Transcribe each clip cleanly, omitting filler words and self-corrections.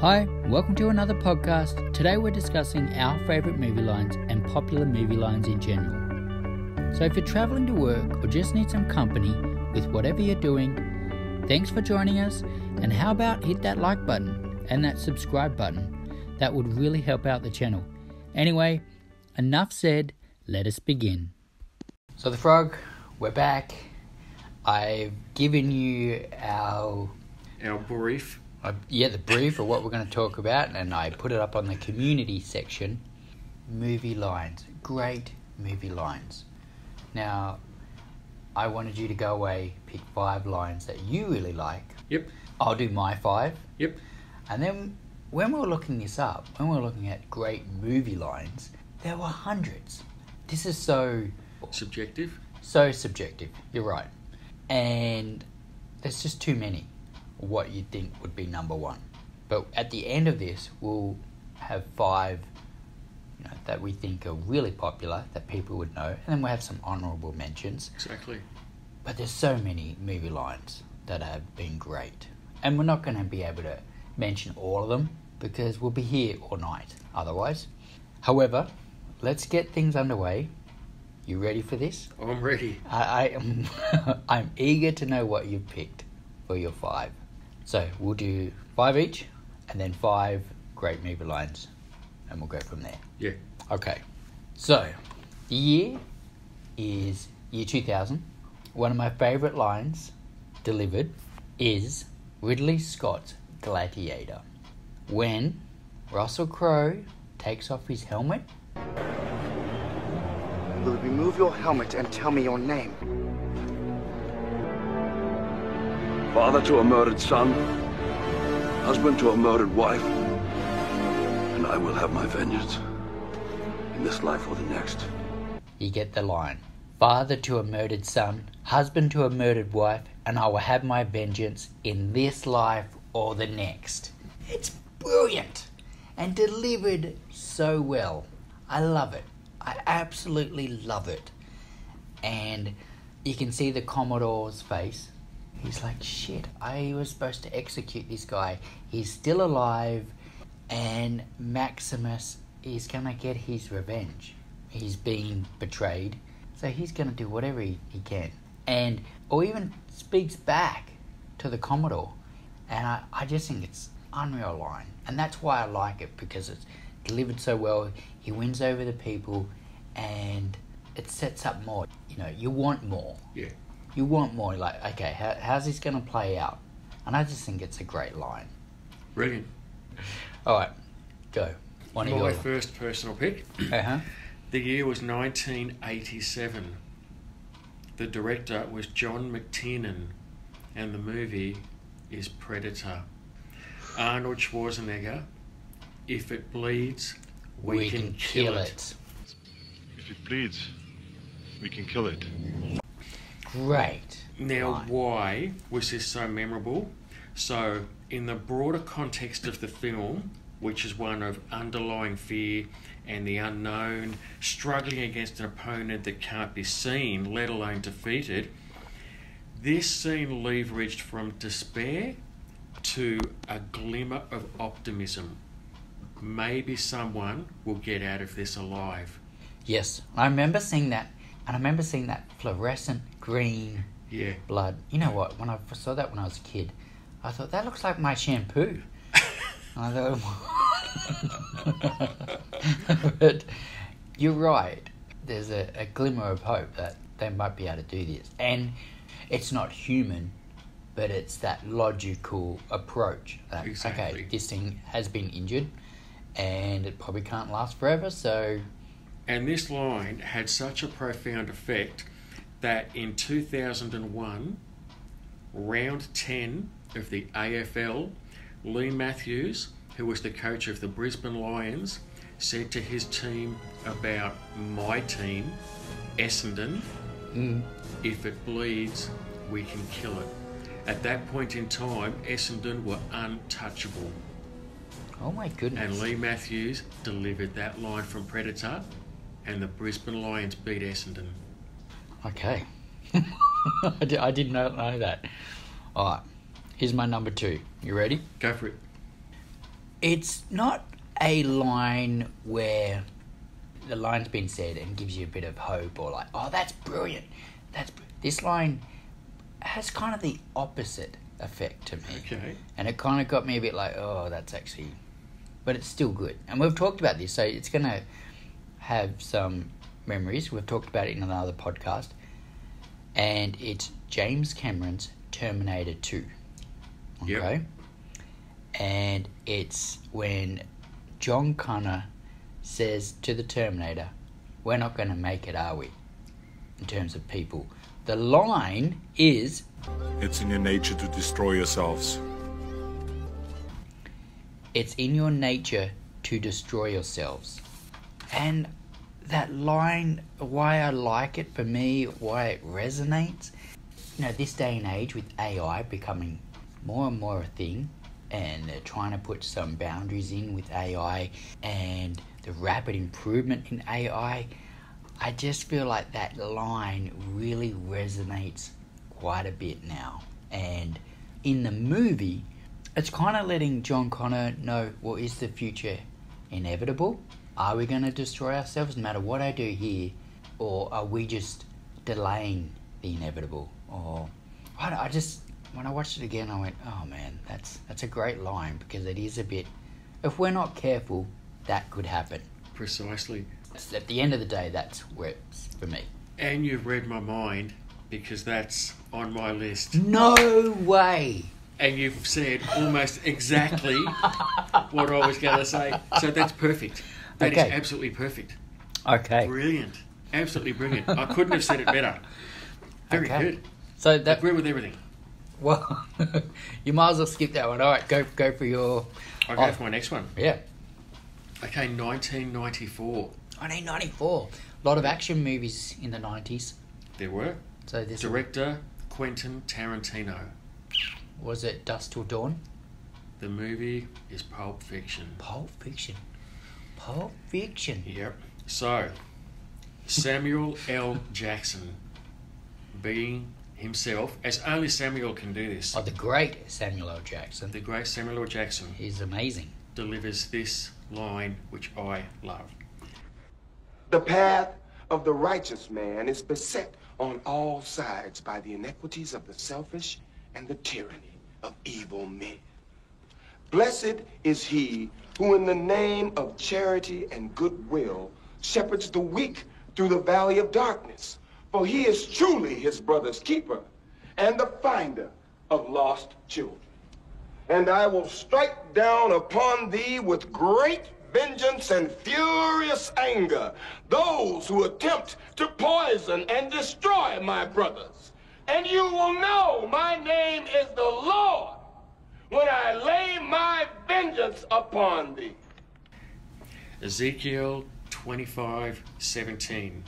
Hi, welcome to another podcast. Today we're discussing our favourite movie lines and popular movie lines in general. So if you're travelling to work or just need some company with whatever you're doing, thanks for joining us, and how about hit that like button and that subscribe button. That would really help out the channel. Anyway, enough said, let us begin. So the Frog, we're back. I've given you our brief. The brief of what we're going to talk about, and I put it up on the community section. Movie lines. Great movie lines. Now, I wanted you to go away, pick 5 lines that you really like. Yep. I'll do my 5. Yep. And then when we were looking this up, when we were looking at great movie lines, there were hundreds. This is so... subjective. So subjective. You're right. And there's just too many. What you think would be number one, but at the end of this we'll have 5 that we think are really popular that people would know, and then we'll have some honourable mentions. Exactly. But there's so many movie lines that have been great, and we're not going to be able to mention all of them because we'll be here all night otherwise. However, let's get things underway. You ready for this? I'm ready. I am I'm eager to know what you've picked for your 5. So we'll do 5 each, and then 5 great movie lines, and we'll go from there. Yeah. Okay. So the year is year 2000. One of my favourite lines delivered is Ridley Scott's Gladiator. When Russell Crowe takes off his helmet. You will remove your helmet and tell me your name. Father to a murdered son, husband to a murdered wife, and I will have my vengeance in this life or the next. You get the line. Father to a murdered son, husband to a murdered wife, and I will have my vengeance in this life or the next. It's brilliant and delivered so well. I love it. I absolutely love it. And you can see the Commodore's face. He's like, shit, I was supposed to execute this guy. He's still alive, and Maximus is going to get his revenge. He's being betrayed, so he's going to do whatever he can. And, or even speaks back to the Commodore. And I just think it's unreal line. And that's why I like it, because it's delivered so well. He wins over the people, and it sets up more. You want more. Yeah. You want more, like, okay, how's this going to play out? And I just think it's a great line. Brilliant. All right, go. My first personal pick. Uh-huh. The year was 1987. The director was John McTiernan, and the movie is Predator. Arnold Schwarzenegger, if it bleeds, we can kill it. If it bleeds, we can kill it. Great. Now, why was this so memorable? So, in the broader context of the film, which is one of underlying fear and the unknown, struggling against an opponent that can't be seen, let alone defeated, this scene leveraged from despair to a glimmer of optimism. Maybe someone will get out of this alive. Yes, I remember seeing that. And I remember seeing that fluorescent green blood. You know what? When I saw that when I was a kid, I thought, that looks like my shampoo. I thought, but you're right. There's a glimmer of hope that they might be able to do this. And it's not human, but it's that logical approach. That, exactly. Okay, this thing has been injured, and it probably can't last forever, so... And this line had such a profound effect that in 2001, round 10 of the AFL, Lee Matthews, who was the coach of the Brisbane Lions, said to his team about my team, Essendon, if it bleeds, we can kill it. At that point in time, Essendon were untouchable. Oh my goodness. And Lee Matthews delivered that line from Predator, and the Brisbane Lions beat Essendon. Okay. I did not know that. All right. Here's my number 2. You ready? Go for it. it's not a line where the line's been said and gives you a bit of hope or like, oh, that's brilliant. This line has kind of the opposite effect to me. Okay. And it kind of got me a bit like, oh, that's actually... But it's still good. And we've talked about this, so it's going to have some memories. We've talked about it in another podcast. And it's James Cameron's Terminator 2. Okay? Yep. And it's when John Connor says to the Terminator, we're not going to make it, are we? In terms of people. The line is... It's in your nature to destroy yourselves. It's in your nature to destroy yourselves. And that line, why I like it for me, why it resonates. You know, this day and age with AI becoming more and more a thing, and they're trying to put some boundaries in with AI and the rapid improvement in AI, I just feel like that line really resonates quite a bit now. And in the movie, it's kind of letting John Connor know, well, is the future inevitable? Are we going to destroy ourselves no matter what I do here? Or are we just delaying the inevitable? Or I just, when I watched it again, I went, oh man, that's a great line, because it is a bit, if we're not careful, that could happen. Precisely. At the end of the day, that's where it's for me. And you've read my mind, because that's on my list. No way! And you've said almost exactly what I was going to say. So that's perfect. That is absolutely perfect. Okay. Brilliant. Absolutely brilliant. I couldn't have said it better. Very good. So that... Agree with everything. Well, you might as well skip that one. All right, go for your... I'll go for my next one. Yeah. Okay, 1994. 1994. A lot of action movies in the 90s. There were. So this director, Quentin Tarantino. Was it Dusk Till Dawn? The movie is Pulp Fiction. Pulp Fiction. Pulp Fiction. Yep. So, Samuel L. Jackson, being himself, as only Samuel can do this. Oh, the great Samuel L. Jackson. The great Samuel L. Jackson. He's amazing. Delivers this line, which I love. The path of the righteous man is beset on all sides by the inequities of the selfish and the tyranny of evil men. Blessed is he who in the name of charity and goodwill shepherds the weak through the valley of darkness, for he is truly his brother's keeper and the finder of lost children. And I will strike down upon thee with great vengeance and furious anger those who attempt to poison and destroy my brothers. And you will know my name is the Lord when I lay my vengeance upon thee. Ezekiel 25:17.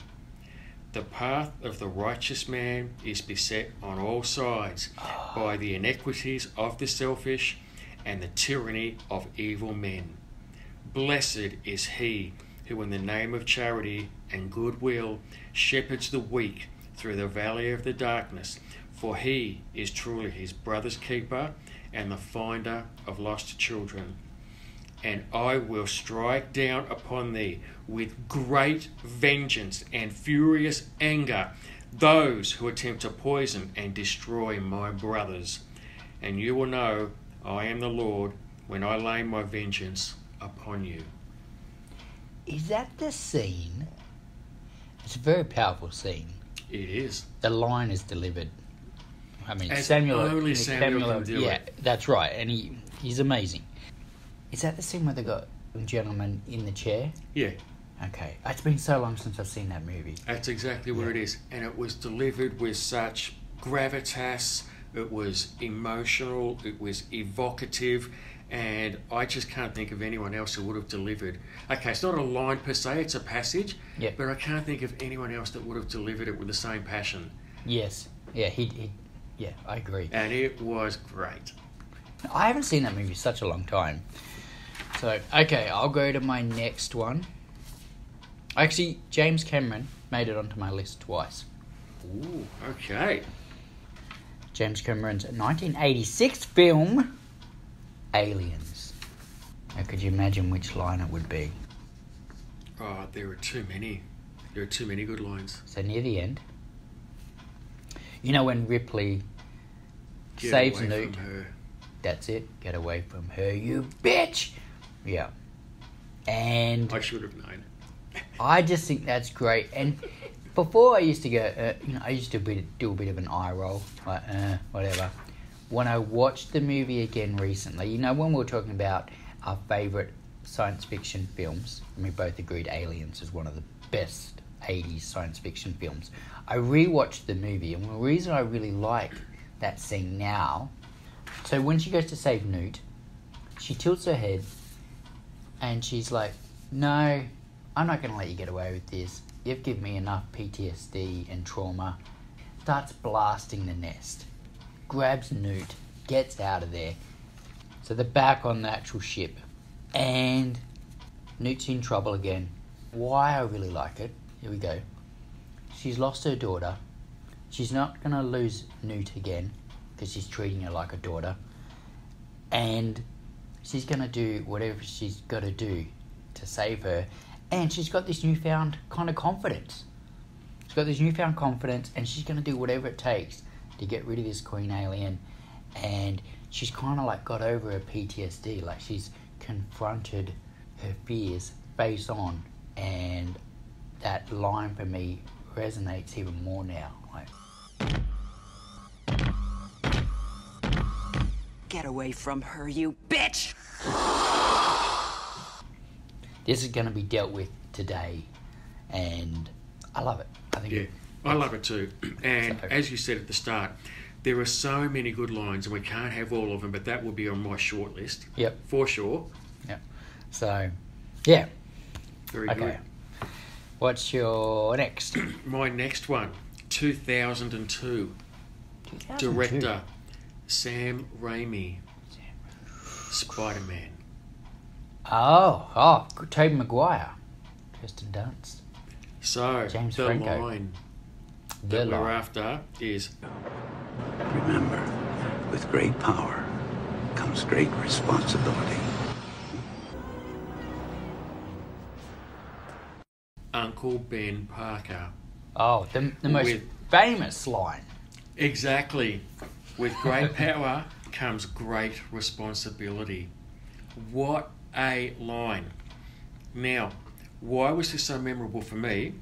The path of the righteous man is beset on all sides by the inequities of the selfish and the tyranny of evil men. Blessed is he who in the name of charity and goodwill shepherds the weak through the valley of the darkness, for he is truly his brother's keeper and the finder of lost children. And I will strike down upon thee with great vengeance and furious anger those who attempt to poison and destroy my brothers. And you will know I am the Lord when I lay my vengeance upon you. Is that the scene? It's a very powerful scene. It is. The line is delivered. I mean, as Samuel can do it. That's right. And he's amazing. Is that the scene where they got the gentleman in the chair? Yeah. Okay. It's been so long since I've seen that movie. That's exactly where it is. And it was delivered with such gravitas. It was emotional. It was evocative. And I just can't think of anyone else who would have delivered. Okay, it's not a line per se, it's a passage. Yeah. But I can't think of anyone else that would have delivered it with the same passion. Yes. Yeah, he I agree. And it was great. I haven't seen that movie in such a long time. So, okay, I'll go to my next one. Actually, James Cameron made it onto my list twice. Ooh, okay. James Cameron's 1986 film... Aliens. Now, could you imagine which line it would be? Oh, there are too many. There are too many good lines. So near the end, you know when Ripley saves Newt? That's it. Get away from her, you bitch! Yeah. And I should have known. I just think that's great. And before I used to go, you know, I used to do a bit of an eye roll, like whatever. When I watched the movie again recently, you know, when we were talking about our favourite science fiction films, and we both agreed Aliens is one of the best 80s science fiction films, I rewatched the movie, and the reason I really like that scene now, so when she goes to save Newt, she tilts her head, and she's like, no, I'm not going to let you get away with this. You've given me enough PTSD and trauma. Starts blasting the nest. Grabs Newt. Gets out of there. So they're back on the actual ship. And Newt's in trouble again. Why I really like it. Here we go. She's lost her daughter. She's not going to lose Newt again, because she's treating her like a daughter. And she's going to do whatever she's got to do to save her. And she's got this newfound kind of confidence. She's got this newfound confidence, and she's going to do whatever it takes to get rid of this queen alien. And she's kind of like got over her PTSD. Like, she's confronted her fears face on. And that line for me resonates even more now. Like, get away from her, you bitch! This is going to be dealt with today, and I love it. I think I love it too. And so, as you said at the start, there are so many good lines, and we can't have all of them, but that will be on my short list. Yep. For sure. Yep. So, yeah. Very okay. Good. What's your next? My next one, 2002. 2002. Director Sam Raimi. Spider-Man. Oh, Tobey Maguire. Kirsten Dunst. So, James Franco. Line that we're after is, remember, with great power comes great responsibility. Uncle Ben Parker. Oh, the most famous line. Exactly. With great power comes great responsibility. What a line. Now, why was this so memorable for me?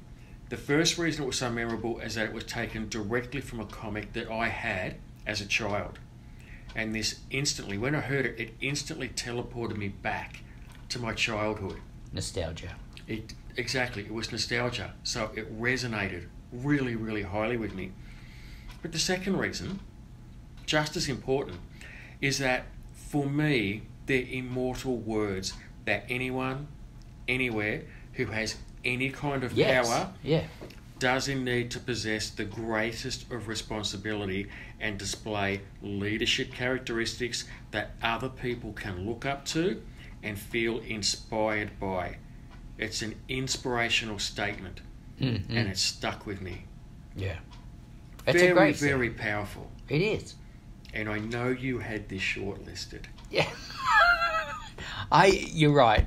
The first reason it was so memorable is that it was taken directly from a comic that I had as a child. And this instantly, when I heard it, it instantly teleported me back to my childhood. Nostalgia. Exactly, it was nostalgia. So it resonated really, really highly with me. But the second reason, just as important, is that for me, they're immortal words that anyone, anywhere, who has any kind of power doesn't need to possess the greatest of responsibility and display leadership characteristics that other people can look up to and feel inspired by. It's an inspirational statement, and it's stuck with me. Yeah. It's very, a great thing. Very powerful. It is. And I know you had this shortlisted. Yeah. You're right.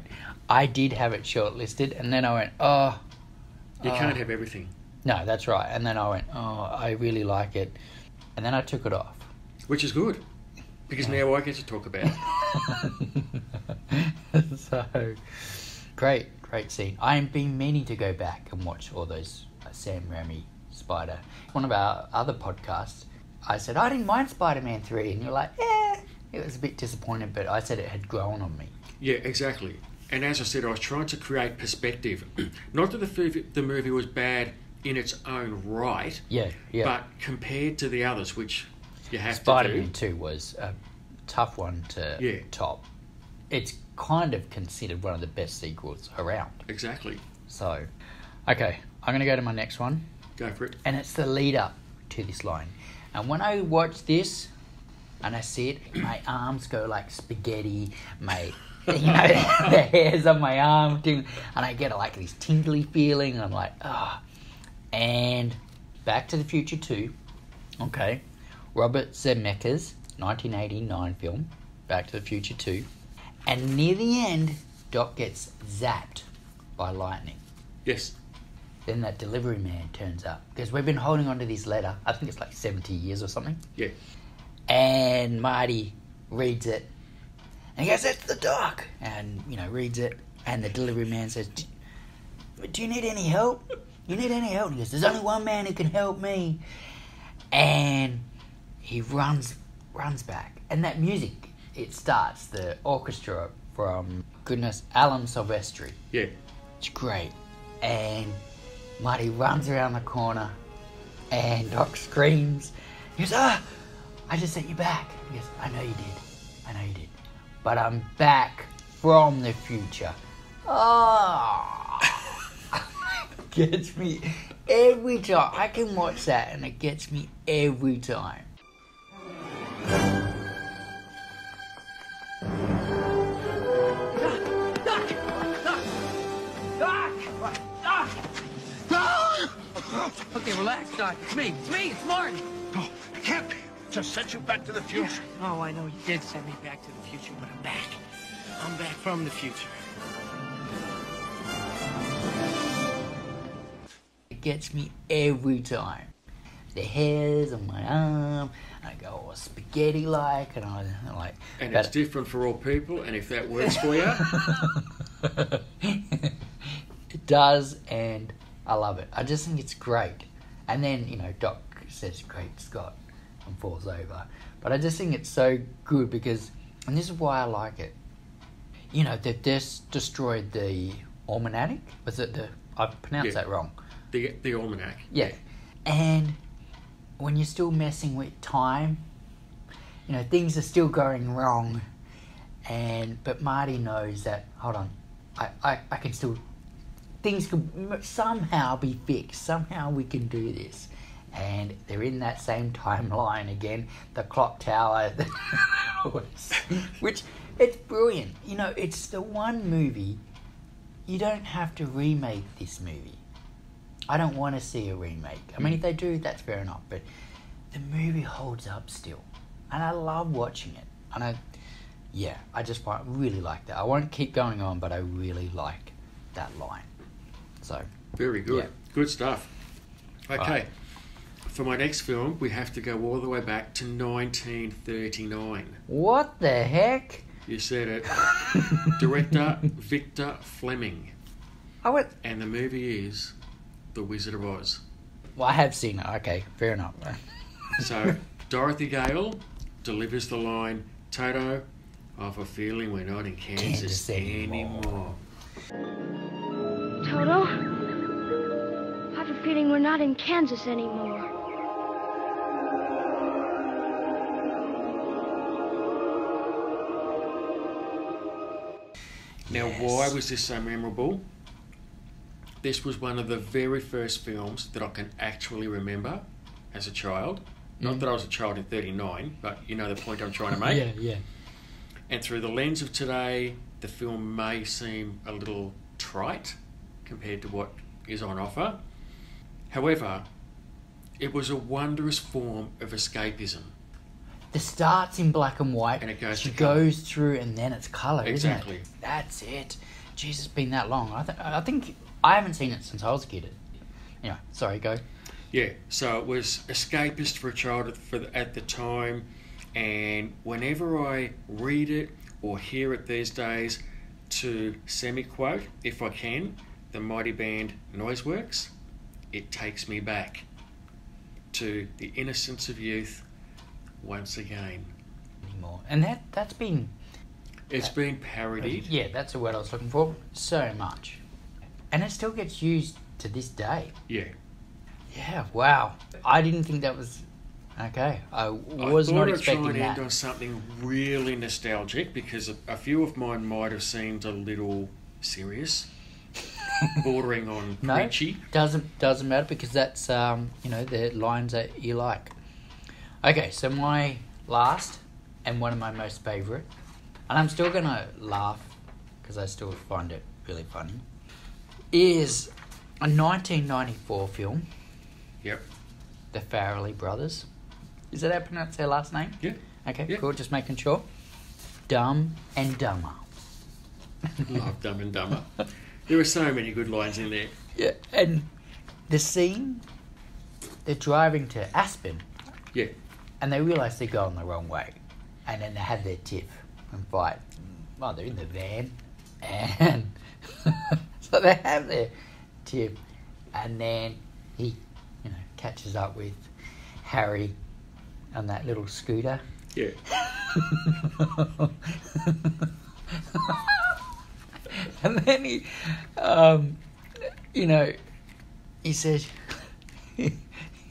I did have it shortlisted, and then I went, oh. You can't have everything. No, that's right. And then I went, oh, I really like it. And then I took it off. Which is good, because now I get to talk about it. So, great scene. I am being meaning to go back and watch all those Sam Raimi Spider. One of our other podcasts, I said, I didn't mind Spider-Man 3. And you're like, yeah. It was a bit disappointed, but I said it had grown on me. Yeah, exactly. And as I said, I was trying to create perspective. Not that the movie was bad in its own right. Yeah, yeah. But compared to the others, which you have Spider-Man 2 was a tough one to top. It's kind of considered one of the best sequels around. Exactly. So, okay, I'm going to go to my next one. Go for it. And it's the lead up to this line. And when I watch this, and I see it, my arms go like spaghetti, the hairs on my arm, and I get like this tingly feeling, and I'm like, ah. Oh. And Back to the Future 2, okay, Robert Zemeckis, 1989 film, Back to the Future 2, And near the end, Doc gets zapped by lightning. Yes. Then that delivery man turns up. Because we've been holding on to this letter. I think it's like 70 years or something. Yeah. And Marty reads it. And he goes, "That's the Doc." And, you know, reads it. And the delivery man says, "Do you need any help? You need any help?" And he goes, "There's only one man who can help me." And he runs back. And that music, it starts, the orchestra from, goodness, Alan Silvestri. Yeah. It's great. And Marty runs around the corner and Doc screams. He goes, "Ah, I just sent you back." He goes, "I know you did. I know you did. But I'm back from the future." Oh, it gets me every time. I can watch that and it gets me every time. Okay, relax, Doc. It's me, it's Martin. No, it can't be. Just sent you back to the future. Yeah. Oh, I know you did send me back to the future, but I'm back. I'm back from the future. It gets me every time. The hairs on my arm, and I go all spaghetti-like, and I'm like... And it's different for all people, and if that works for you... It does, and... I love it. I just think it's great. And then, you know, Doc says, "Great Scott," and falls over. But I just think it's so good because, and this is why I like it. You know, they've just destroyed the almanac. Was it the, I pronounced that wrong. The almanac. Yeah. And when you're still messing with time, you know, things are still going wrong. But Marty knows that, hold on, I can still... Things could somehow be fixed. Somehow we can do this. And they're in that same timeline again. The clock tower. Which, it's brilliant. You know, it's the one movie. You don't have to remake this movie. I don't want to see a remake. I mean, if they do, that's fair enough. But the movie holds up still. And I love watching it. And I just really like that. I won't keep going on, but I really like that line. So, very good. Yeah. Good stuff. Okay. Right. For my next film, we have to go all the way back to 1939. What the heck? You said it. Director Victor Fleming. And the movie is The Wizard of Oz. Well, I have seen it. Okay, fair enough. So, Dorothy Gale delivers the line, "Toto, I have a feeling we're not in Kansas anymore. Toto, I have a feeling we're not in Kansas anymore." Now, why was this so memorable? This was one of the very first films that I can actually remember as a child. Not that I was a child in 39, but you know the point I'm trying to make. Yeah. And through the lens of today, the film may seem a little trite compared to what is on offer. However, it was a wondrous form of escapism. The starts in black and white, and it goes goes through, and then it's colour, exactly. Isn't it? That's it. Jesus, it's been that long. I think I haven't seen it since I was a kid. Anyway, sorry, go. Yeah, so it was escapist for a child at the time, and whenever I read it or hear it these days, to semi-quote, if I can, the mighty band Noiseworks, it takes me back to the innocence of youth once again. And that's been... It's been parodied. Yeah, that's the word I was looking for. So much. And it still gets used to this day. Yeah. Yeah, wow. I didn't think that was... Okay, I was not expecting that. I thought I'd try and end on something really nostalgic because a few of mine might have seemed a little serious, bordering on preachy. Doesn't matter because that's you know, the lines that you like. Okay, so my last and one of my most favourite, and I'm still gonna laugh because I still find it really funny, is a 1994 film. Yep. The Farrelly Brothers. Is that how I pronounce their last name? Yeah. Okay, cool. Just making sure. Dumb and Dumber. Love Dumb and Dumber. There were so many good lines in there. Yeah, and the scene, they're driving to Aspen. Yeah. And they realise they're going the wrong way. And then they have their tiff and fight. Well, they're in the van. And so they have their tiff. And then he, you know, catches up with Harry on that little scooter. Yeah. And then he, you know, he says, he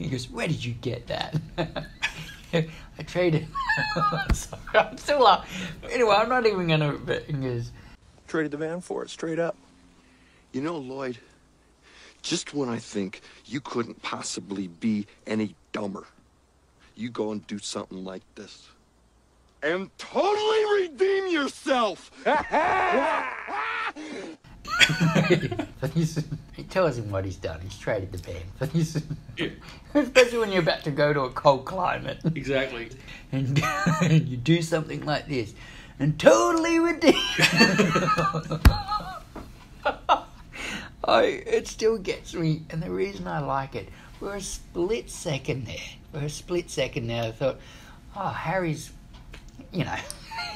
goes, "Where did you get that?" I traded. Sorry, I'm still up. Anyway, I'm not even going to. But he goes, "Traded the van for it, straight up." You know, Lloyd, just when I think you couldn't possibly be any dumber, you go and do something like this. And totally redeem yourself! He tells him what he's done. He's traded the band. Yeah. Especially when you're about to go to a cold climate. Exactly. And you do something like this. And totally redeem. It still gets me. And the reason I like it, for a split second there. I thought, oh, Harry's... You know,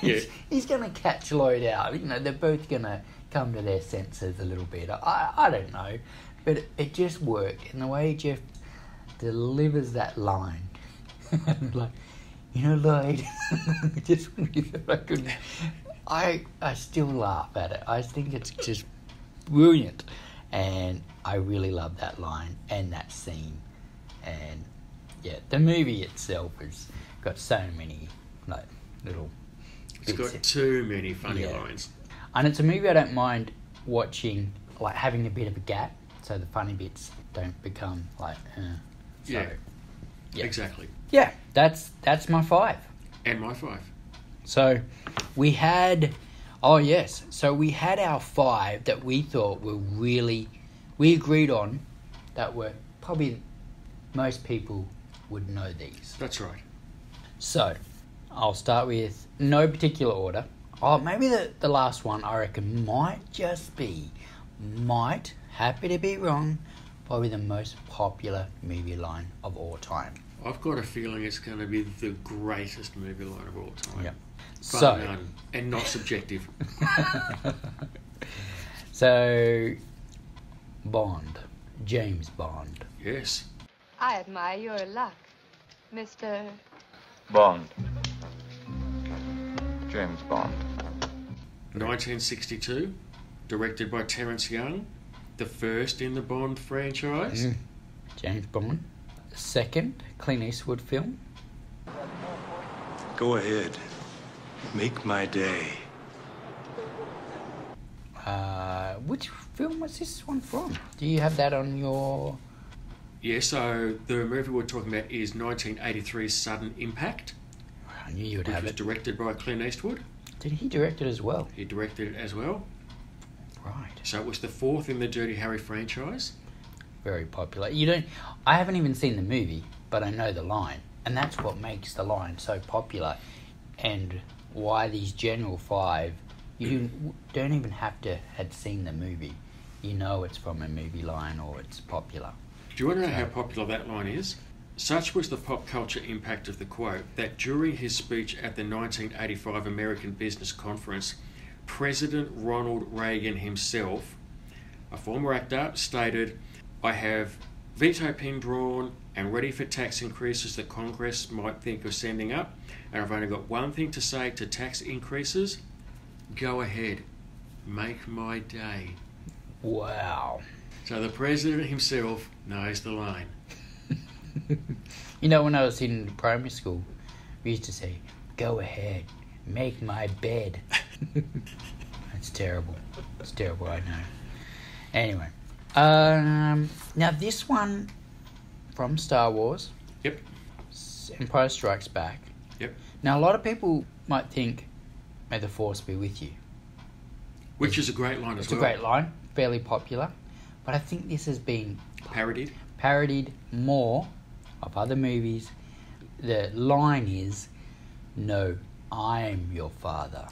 yeah. He's going to catch Lloyd out. You know, they're both going to come to their senses a little bit. I don't know. But it just worked. And the way Jeff delivers that line, like, you know, Lloyd, just when you thought I couldn't, I still laugh at it. I think it's just brilliant. And I really love that line and that scene. And, yeah, the movie itself has got so many, like, little it's got too many funny lines. And it's a movie I don't mind watching, like, having a bit of a gap, so the funny bits don't become like exactly. Yeah, that's my 5. And my 5. So we had our 5 that we thought were really, we agreed on, that were probably most people would know these. That's right. So I'll start with no particular order. Oh, maybe the last one, I reckon, might just be, happy to be wrong, probably the most popular movie line of all time. I've got a feeling it's going to be the greatest movie line of all time. Yeah. So, none, and not subjective. So, Bond. James Bond. Yes. I admire your luck, Mr. Bond. James Bond. 1962, directed by Terence Young, the first in the Bond franchise. Mm. James Bond. Second Clint Eastwood film. Go ahead. Make my day. Which film was this one from? Do you have that on your... Yeah, so the movie we're talking about is 1983's Sudden Impact. I knew you would have it. Which was directed by Clint Eastwood. Did he direct it as well? He directed it as well. Right. So it was the 4th in the Dirty Harry franchise. Very popular. I haven't even seen the movie, but I know the line. And that's what makes the line so popular. And why these general 5, you don't even have to have seen the movie. You know it's from a movie line or it's popular. Do you want to know how popular that line is? Such was the pop culture impact of the quote that during his speech at the 1985 American Business Conference, President Ronald Reagan himself, a former actor, stated, "I have veto pen drawn and ready for tax increases that Congress might think of sending up, and I've only got one thing to say to tax increases. Go ahead. Make my day." Wow. So the president himself knows the line. You know, when I was in primary school, we used to say, "Go ahead, make my bed." That's terrible. It's terrible, I know. Anyway, now this one from Star Wars. Yep. Empire Strikes Back. Yep. Now a lot of people might think, "May the Force be with you," which is a great line as well. It's a great line, fairly popular. But I think this has been parodied more of other movies. The line is, "No, I'm your father.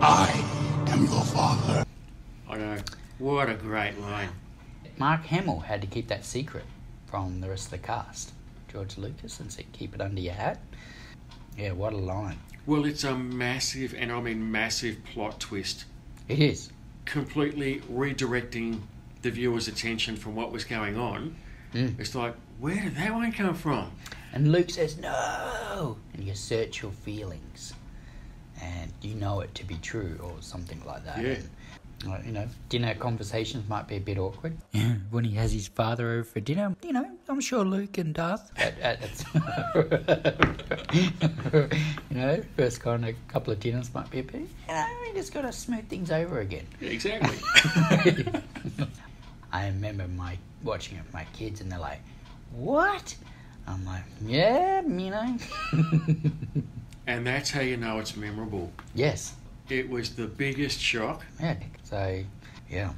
I am your father. I know. What a great line. Mark Hamill had to keep that secret from the rest of the cast. George Lucas and said, keep it under your hat. Yeah, what a line. Well, it's a massive, and I mean massive, plot twist. It is. Completely redirecting the viewer's attention from what was going on. Mm. It's like, where did that one come from? And Luke says, no! And you search your feelings. And you know it to be true, or something like that. Yeah. And, you know, dinner conversations might be a bit awkward. Yeah, when he has his father over for dinner, you know, I'm sure Luke and Darth... you know, first kind of couple of dinners might be a bit... You know, we just got to smooth things over again. Yeah, exactly. I remember watching it with my kids, and they're like, what? I'm like, yeah, you know. And that's how you know it's memorable. Yes. It was the biggest shock. Yeah. So, yeah.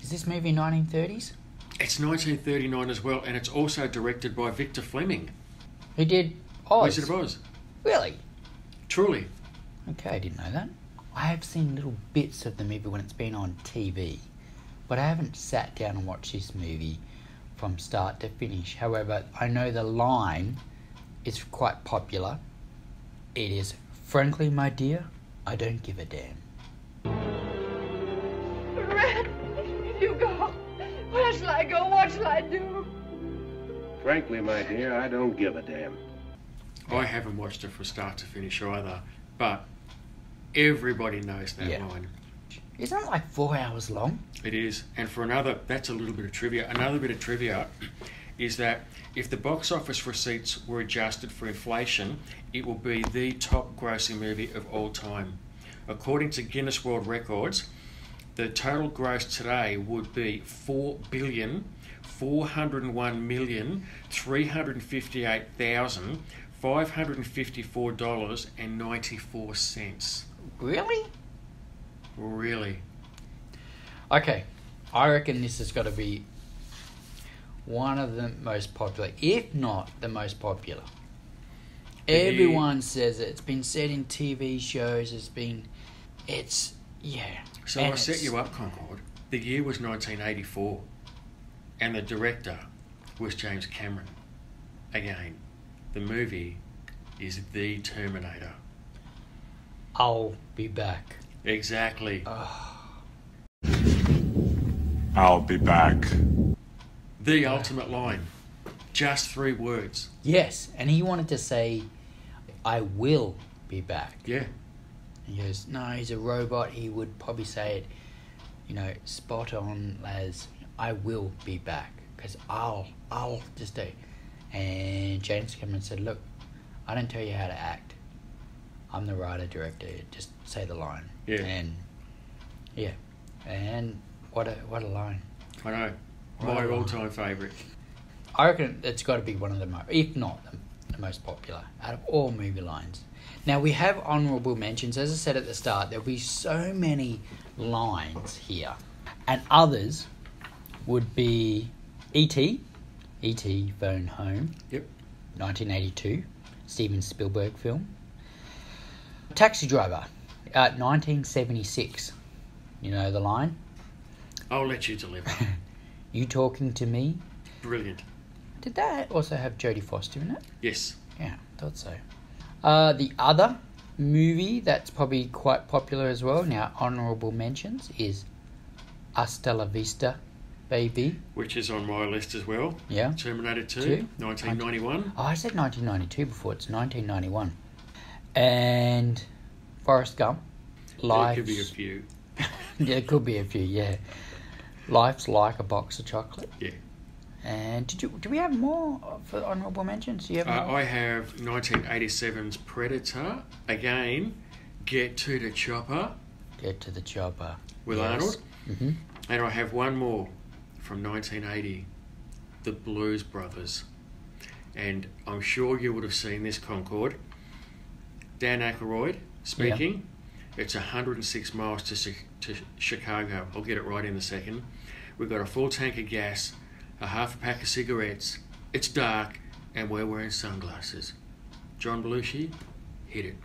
Is this movie 1930s? It's 1939 as well, and it's also directed by Victor Fleming. He did Oz. Wizard of Oz. Really? Truly. Okay, I didn't know that. I have seen little bits of the movie when it's been on TV, but I haven't sat down and watched this movie from start to finish. However, I know the line is quite popular. It is, frankly, my dear, I don't give a damn. Red, if you go, where shall I go? What shall I do? Frankly, my dear, I don't give a damn. I haven't watched it from start to finish either, but everybody knows that line. Isn't it like 4 hours long? It is. And for another, that's a little bit of trivia. Another bit of trivia is that if the box office receipts were adjusted for inflation, it will be the top grossing movie of all time. According to Guinness World Records, the total gross today would be $4,401,358,554.94. Really? Really? Okay, I reckon this has got to be one of the most popular, if not the most popular. Everyone says it. It's been said in TV shows. So I set you up, Concord. The year was 1984, and the director was James Cameron. Again, the movie is The Terminator. I'll be back. Exactly. Oh. I'll be back. The ultimate line. Just three words. Yes, and he wanted to say, I will be back. Yeah. And he goes, no, he's a robot. He would probably say it, you know, spot on as, I will be back. Because I'll just do. And James Cameron said, look, I don't tell you how to act. I'm the writer, director. Just say the line. Yeah. And what a line. I know. My all-time favourite. I reckon it's got to be one of the most, if not the most popular, out of all movie lines. Now, we have honourable mentions. As I said at the start, there'll be so many lines here. And others would be E.T., E.T. Phone Home. Yep. 1982, Steven Spielberg film. Taxi Driver, 1976. You know the line? I'll let you deliver. You talking to me? Brilliant. Did that also have Jodie Foster in it? Yes. Yeah, thought so. The other movie that's probably quite popular as well, now honourable mentions, is Hasta la Vista, Baby. Which is on my list as well. Yeah. Terminator 2. 1991. Oh, I said 1992 before. It's 1991. And Forrest Gump. There could be a few. There could be a few, yeah. Life's Like a Box of Chocolate. Yeah. And do we have more for honourable mentions? Do you have more? I have 1987's Predator. Again, Get to the Chopper. With Arnold. Mm-hmm. And I have one more from 1980, The Blues Brothers. And I'm sure you would have seen this, Concord. Dan Aykroyd speaking. Yeah. It's 106 miles to Chicago. I'll get it right in a second. We've got a full tank of gas, a half a pack of cigarettes, it's dark, and we're wearing sunglasses. John Belushi, hit it.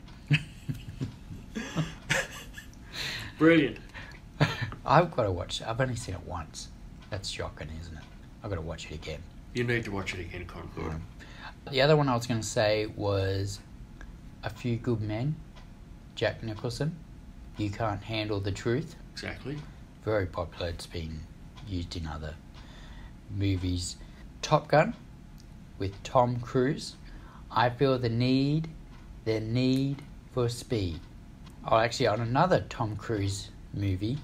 Brilliant. I've got to watch it. I've only seen it once. That's shocking, isn't it? I've got to watch it again. You need to watch it again, Concord. The other one I was going to say was A Few Good Men, Jack Nicholson. You Can't Handle the Truth. Exactly. Very popular. It's been used in other movies. Top Gun with Tom Cruise. I Feel the need for Speed. Oh, actually, on another Tom Cruise movie,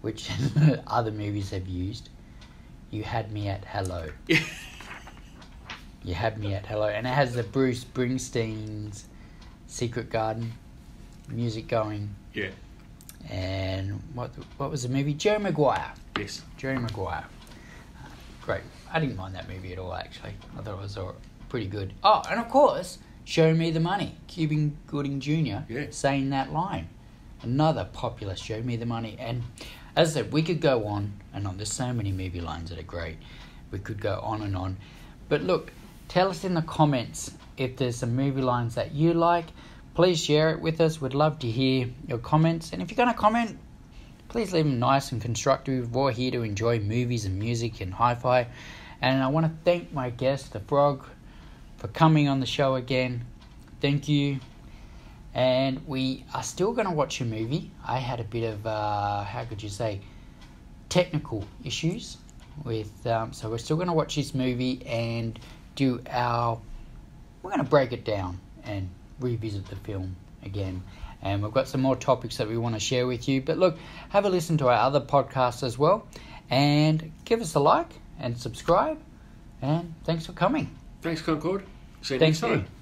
which other movies have used, You Had Me at Hello. You Had Me at Hello. And it has the Bruce Springsteen's Secret Garden music going. Yeah. And what was the movie? Jerry Maguire. Yes. Jerry Maguire. Great. I didn't mind that movie at all, actually. I thought it was pretty good. Oh, and of course, Show Me the Money. Cuban Gooding Jr. Yeah. Saying that line. Another popular Show Me the Money. And as I said, we could go on and on. There's so many movie lines that are great. We could go on and on. But look, tell us in the comments if there's some movie lines that you like. Please share it with us. We'd love to hear your comments. And if you're going to comment, please leave them nice and constructive. We're here to enjoy movies and music and hi-fi. And I want to thank my guest, The Frog, for coming on the show again. Thank you. And we are still going to watch a movie. I had a bit of, technical issues with, so we're still going to watch this movie and we're going to break it down and revisit the film again. And we've got some more topics that we want to share with you. But look, have a listen to our other podcasts as well. And give us a like and subscribe. And thanks for coming. Thanks, Concord. See you next time.